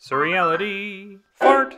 Surreality. Fart.